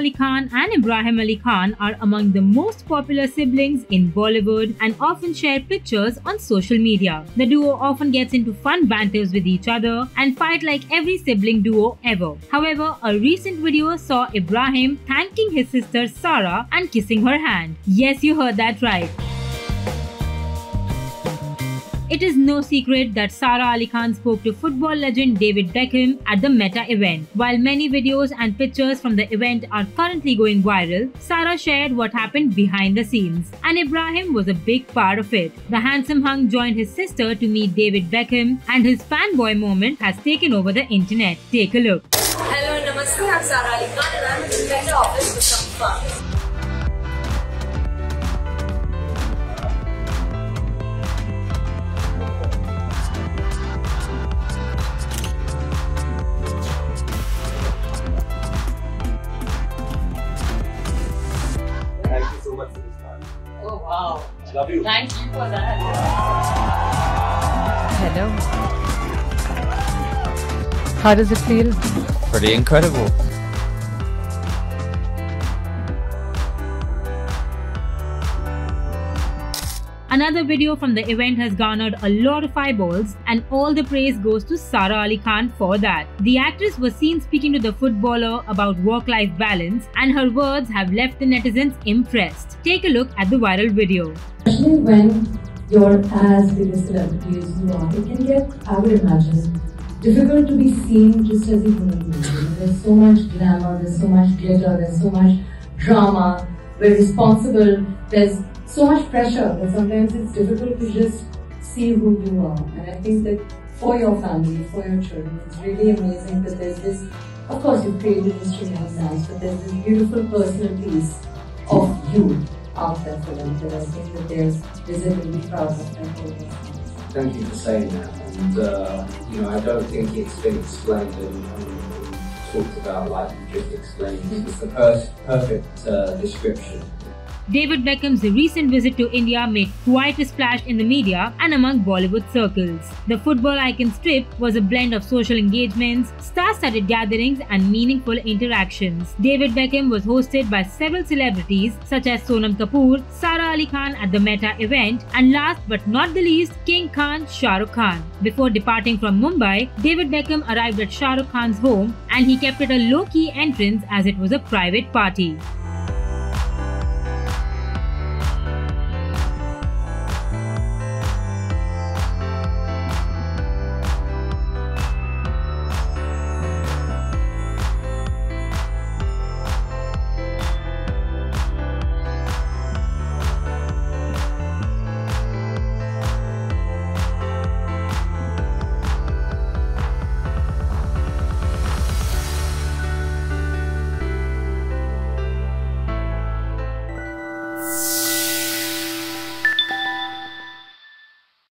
Ali Khan and Ibrahim Ali Khan are among the most popular siblings in Bollywood and often share pictures on social media. The duo often gets into fun banters with each other and fight like every sibling duo ever. However, a recent video saw Ibrahim thanking his sister Sara and kissing her hand. Yes, you heard that right. It is no secret that Sara Ali Khan spoke to football legend David Beckham at the Meta event. While many videos and pictures from the event are currently going viral, Sara shared what happened behind the scenes, and Ibrahim was a big part of it. The handsome hunk joined his sister to meet David Beckham, and his fanboy moment has taken over the internet. Take a look. Hello, namaste. I'm Sara Ali Khan and I'm in Meta office with some fans. Oh wow. Love you. Thank you for that. Hello. How does it feel? Pretty incredible. Another video from the event has garnered a lot of eyeballs, and all the praise goes to Sara Ali Khan for that. The actress was seen speaking to the footballer about work-life balance, and her words have left the netizens impressed. Take a look at the viral video. Especially when you're as big a celebrity as you are, it can get, I would imagine, difficult to be seen just as a human being. There's so much glamour, there's so much glitter, there's so much drama. We're responsible, there's so much pressure that sometimes it's difficult to just see who you are. And I think that for your family, for your children, it's really amazing that there's this, of course you've created this tremendous dance, but there's this beautiful personal piece of you out there for them that I think that they're visibly proud of their progress. Thank you for saying that. And, I don't think it's been explained and talked about like you just explained. It's the perfect description. David Beckham's recent visit to India made quite a splash in the media and among Bollywood circles. The football icon's trip was a blend of social engagements, star-studded gatherings and meaningful interactions. David Beckham was hosted by several celebrities such as Sonam Kapoor, Sara Ali Khan at the Meta event, and last but not the least, King Khan, Shah Rukh Khan. Before departing from Mumbai, David Beckham arrived at Shah Rukh Khan's home and he kept it a low-key entrance as it was a private party.